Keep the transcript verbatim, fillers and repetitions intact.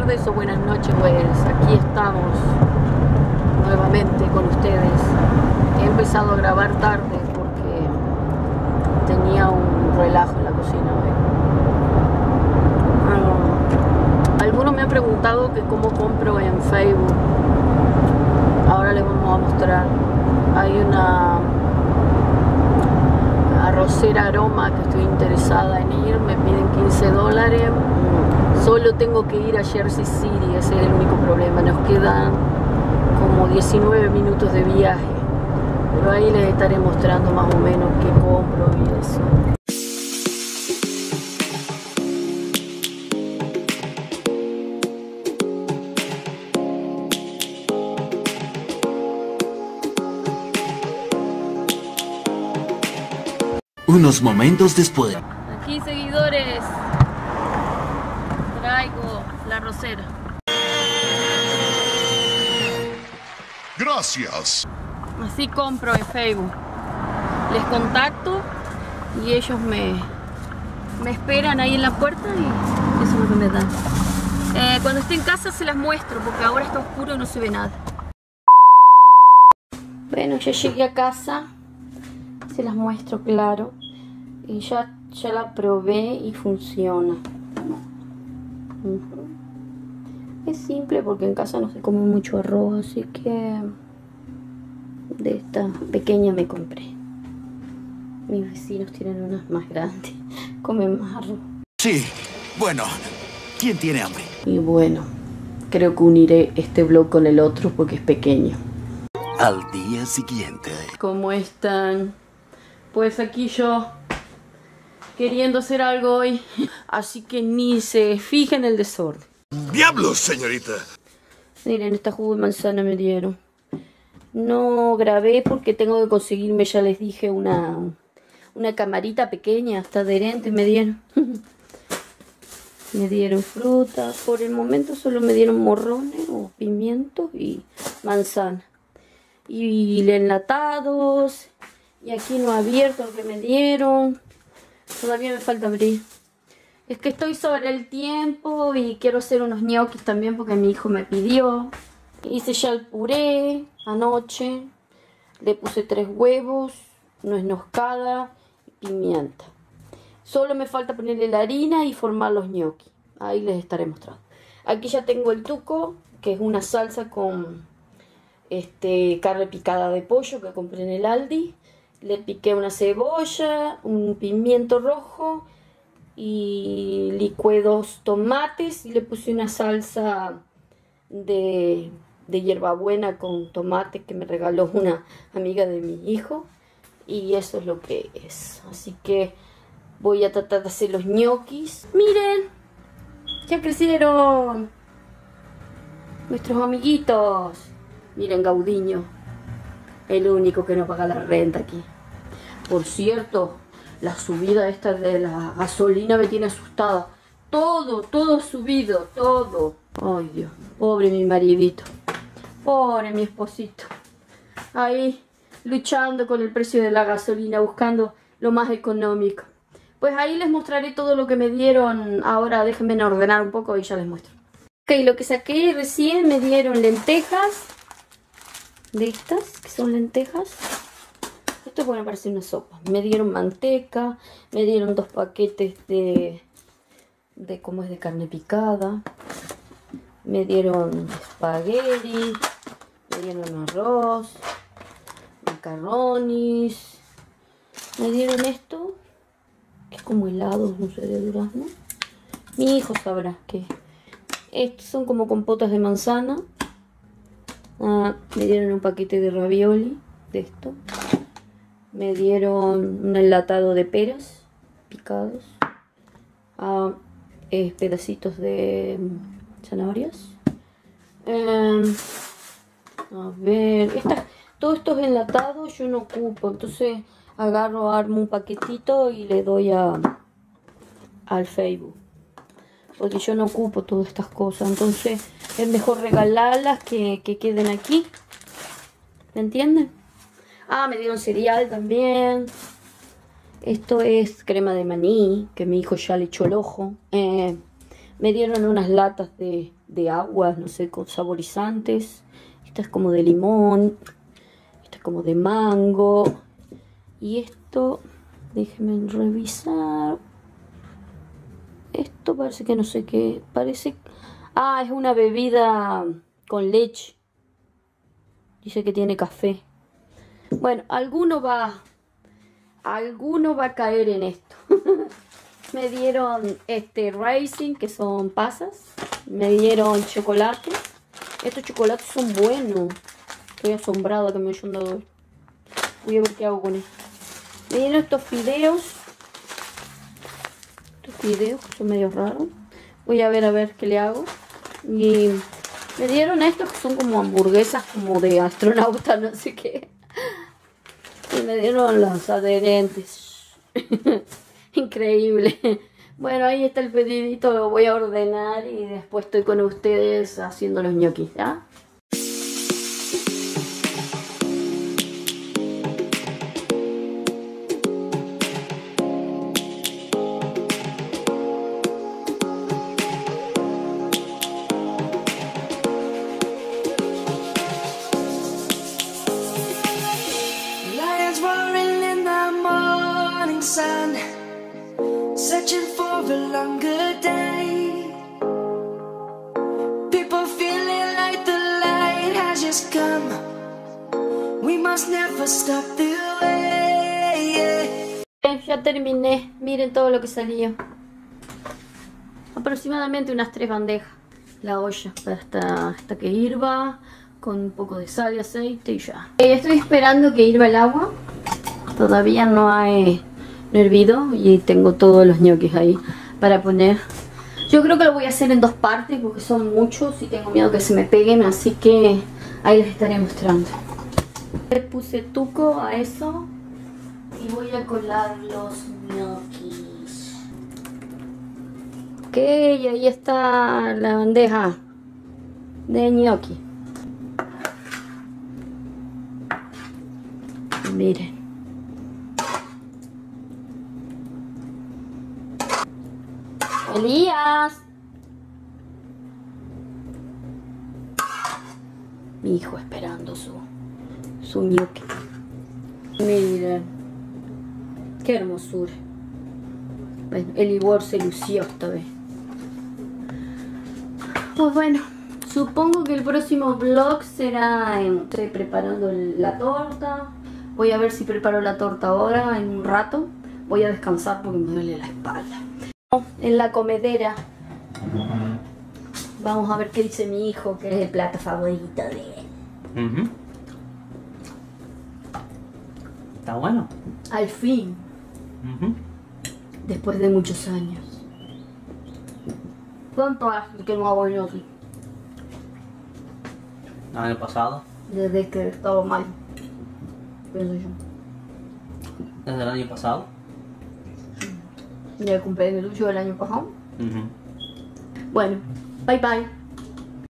tardes o buenas noches, pues aquí estamos nuevamente con ustedes. He empezado a grabar tarde porque tenía un relajo en la cocina hoy. Algunos me han preguntado que cómo compro en Facebook. Ahora les vamos a mostrar. Hay una arrocera Aroma que estoy interesada en ir, me piden quince dólares. Solo tengo que ir a Jersey City, ese es el único problema. Nos quedan como diecinueve minutos de viaje, pero ahí les estaré mostrando más o menos qué compro y eso. Unos momentos después. Aquí, seguidores, traigo la arrocera. Gracias. Así compro en Facebook. Les contacto y ellos me, me esperan ahí en la puerta y eso es lo que me dan. Eh, cuando esté en casa se las muestro porque ahora está oscuro y no se ve nada. Bueno, ya llegué a casa. Se las muestro, claro. Y ya, ya la probé y funciona. Uh-huh. Es simple porque en casa no se come mucho arroz, así que de esta pequeña me compré. Mis vecinos tienen unas más grandes, comen más arroz. Sí, bueno, ¿quién tiene hambre? Y bueno, creo que uniré este vlog con el otro porque es pequeño. Al día siguiente. ¿Cómo están? Pues aquí yo queriendo hacer algo hoy, así que ni se fijen el desorden. ¡Diablos, señorita! Miren, esta jugo de manzana me dieron. No grabé porque tengo que conseguirme, ya les dije, una, una camarita pequeña, hasta adherente me dieron. Me dieron fruta, por el momento solo me dieron morrones o pimientos y manzana. Y enlatados. Y aquí no he abierto lo que me dieron. Todavía me falta abrir. Es que estoy sobre el tiempo y quiero hacer unos ñoquis también porque mi hijo me pidió. Hice ya el puré anoche. Le puse tres huevos, nuez moscada y pimienta. Solo me falta ponerle la harina y formar los ñoquis. Ahí les estaré mostrando. Aquí ya tengo el tuco, que es una salsa con este, carne picada de pollo que compré en el Aldi. Le piqué una cebolla, un pimiento rojo y licué dos tomates y le puse una salsa de, de hierbabuena con tomate que me regaló una amiga de mi hijo. Y eso es lo que es. Así que voy a tratar de hacer los ñoquis. ¡Miren! ¡Ya crecieron! ¡Nuestros amiguitos! Miren, Gaudinho. El único que no paga la renta aquí. Por cierto, la subida esta de la gasolina me tiene asustada. Todo, todo subido, todo. Ay, Dios. Pobre mi maridito. Pobre mi esposito. Ahí, luchando con el precio de la gasolina, buscando lo más económico. Pues ahí les mostraré todo lo que me dieron. Ahora déjenme ordenar un poco y ya les muestro. Ok, lo que saqué recién me dieron lentejas. De estas, que son lentejas. Esto es bueno para hacer una sopa. Me dieron manteca. Me dieron dos paquetes de, de como es de carne picada. Me dieron espagueti. Me dieron arroz. Macarrones. Me dieron esto, que es como helado, no sé, de durazno. Mi hijo sabrá que estos son como compotas de manzana. Ah, me dieron un paquete de ravioli, de esto. Me dieron un enlatado de peras picados. Ah, eh, pedacitos de zanahorias. Eh, a ver, esta, todos estos enlatados yo no ocupo. Entonces agarro, armo un paquetito y le doy a, al Facebook. Porque yo no ocupo todas estas cosas. Entonces es mejor regalarlas que, que queden aquí. ¿Me entienden? Ah, me dieron cereal también. Esto es crema de maní, que mi hijo ya le echó el ojo. Eh, me dieron unas latas de de aguas, no sé, con saborizantes. Esta es como de limón, esta es como de mango. Y esto, déjenme revisar. Esto parece que no sé qué, parece... Ah, es una bebida con leche. Dice que tiene café. Bueno, alguno va... Alguno va a caer en esto. Me dieron este raisin, que son pasas. Me dieron chocolate. Estos chocolates son buenos. Estoy asombrada que me hayan dado hoy. Voy a ver qué hago con esto. Me dieron estos fideos. Estos fideos que son medio raros. Voy a ver a ver qué le hago. Y me dieron estos que son como hamburguesas, como de astronauta, no sé qué. Y me dieron los adherentes. Increíble. Bueno, ahí está el pedidito, lo voy a ordenar y después estoy con ustedes haciendo los ñoquis, ¿ya? Sun, searching for a longer day. People feeling like the light has just come. We must never stop the way. Ya terminé, miren todo lo que salió. Aproximadamente unas tres bandejas. La olla hasta, hasta que hirva, con un poco de sal y aceite y ya. Estoy esperando que hirva el agua. Todavía no hay... No hervido y tengo todos los ñoquis ahí para poner. Yo creo que lo voy a hacer en dos partes porque son muchos y tengo miedo que se me peguen, así que ahí les estaré mostrando. Le puse tuco a eso y voy a colar los ñoquis. Ok, y ahí está la bandeja de ñoqui. Miren. Elías, mi hijo esperando su su ñoqui. Miren qué hermosura. Bueno, el Ivor se lució esta vez. Pues bueno, supongo que el próximo vlog será en... Estoy preparando la torta. Voy a ver si preparo la torta ahora en un rato. Voy a descansar porque me duele la espalda. En la comedera. Vamos a ver qué dice mi hijo, que es el plato favorito de él. Está bueno. Al fin. Uh-huh. Después de muchos años. ¿Cuánto hace que no hago ñoqui? El año pasado. Desde que estaba mal. Pienso yo. ¿Desde el año pasado? Ya el cumpleaños tuyo del año pasado. Uh-huh. Bueno, bye bye.